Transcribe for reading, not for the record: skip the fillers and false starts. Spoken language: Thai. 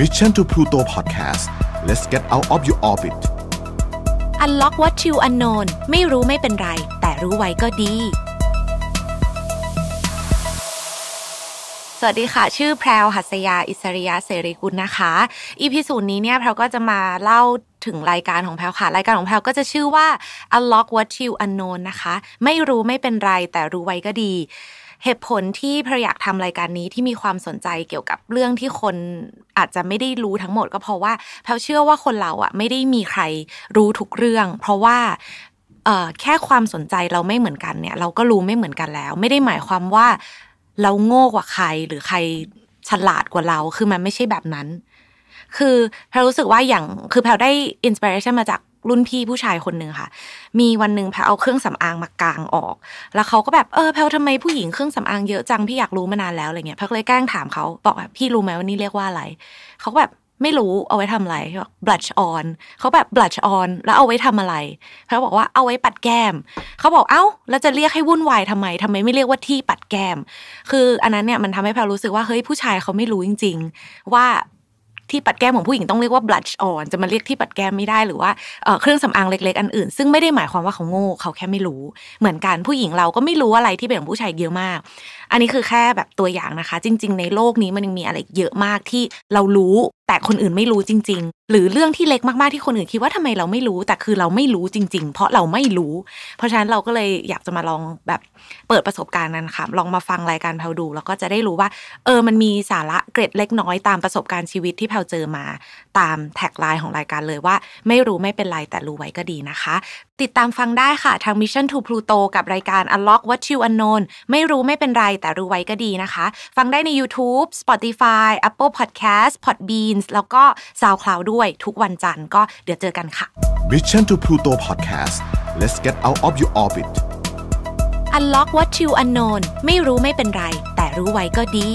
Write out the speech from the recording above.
Mission to Pluto Podcast Let's get out of your orbit Unlock What You Unknown ไม่รู้ไม่เป็นไรแต่รู้ไว้ก็ดีสวัสดีค่ะชื่อแพรวหัสยาอิสริยะเสรีกุลนะคะEP 0นี้เนี่ยแพรวก็จะมาเล่าถึงรายการของแพรวค่ะรายการของแพรวก็จะชื่อว่า Unlock What You Unknown นะคะไม่รู้ไม่เป็นไรแต่รู้ไว้ก็ดีเหตุผลที่แพรวอยากทำรายการนี้ที่มีความสนใจเกี่ยวกับเรื่องที่คนอาจจะไม่ได้รู้ทั้งหมดก็เพราะว่าแพรวเชื่อว่าคนเราอ่ะไม่ได้มีใครรู้ทุกเรื่องเพราะว่าแค่ความสนใจเราไม่เหมือนกันเนี่ยเราก็รู้ไม่เหมือนกันแล้วไม่ได้หมายความว่าเราโง่กว่าใครหรือใครฉลาดกว่าเราคือมันไม่ใช่แบบนั้นคือแพรรู้สึกว่าอย่างคือแพรได้อินสปิเรชันมาจากรุ่นพี่ผู้ชายคนนึงค่ะมีวันนึงแพรเอาเครื่องสำอางมากางออกแล้วเขาก็แบบแพรทำไมผู้หญิงเครื่องสำอางเยอะจังพี่อยากรู้มานานแล้วอะไรเงี้ยแพรเลยแกล้งถามเขาบอกแบบพี่รู้ไหมว่านี่เรียกว่าอะไรเขาแบบไม่รู้เอาไว้ทำอะไรบอก blush on เขาแบบ blush on แล้วเอาไว้ทำอะไรเขาบอกว่าเอาไว้ปัดแก้มเขาบอกเอ้าแล้วจะเรียกให้วุ่นวายทำไมไม่เรียกว่าที่ปัดแก้มคืออันนั้นเนี่ยมันทำให้แพรรู้สึกว่าเฮ้ยผู้ชายเขาไม่รู้จริงๆว่าที่ปัดแก้มของผู้หญิงต้องเรียกว่า blush on จะมาเรียกที่ปัดแก้มไม่ได้หรือว่าเครื่องสำอางเล็กๆอันอื่นซึ่งไม่ได้หมายความว่าเขาโง่เขาแค่ไม่รู้เหมือนกันผู้หญิงเราก็ไม่รู้อะไรที่เป็นของผู้ชายเยอะมากอันนี้คือแค่แบบตัวอย่างนะคะจริงๆในโลกนี้มันยังมีอะไรเยอะมากที่เรารู้แต่คนอื่นไม่รู้จริงๆหรือเรื่องที่เล็กมากๆที่คนอื่นคิดว่าทำไมเราไม่รู้แต่คือเราไม่รู้จริงๆเพราะเราไม่รู้เพราะฉะนั้นเราก็เลยอยากจะมาลองแบบเปิดประสบการณ์นั้นค่ะลองมาฟังรายการแพลดูแล้วก็จะได้รู้ว่ามันมีสาระเกร็ดเล็กน้อยตามประสบการณ์ชีวิตที่แพลเจอมาตามแท็กไลน์ของรายการเลยว่าไม่รู้ไม่เป็นไรแต่รู้ไว้ก็ดีนะคะติดตามฟังได้ค่ะทาง Mission to Pluto กับรายการ Unlock What You Unknown ไม่รู้ไม่เป็นไรแต่รู้ไว้ก็ดีนะคะฟังได้ใน YouTube Spotify Apple Podcast Podbeans แล้วก็ SoundCloud ด้วยทุกวันจันทร์ก็เดี๋ยวเจอกันค่ะ Mission to Pluto Podcast Let's get out of your orbit Unlock What You Unknown ไม่รู้ไม่เป็นไรแต่รู้ไว้ก็ดี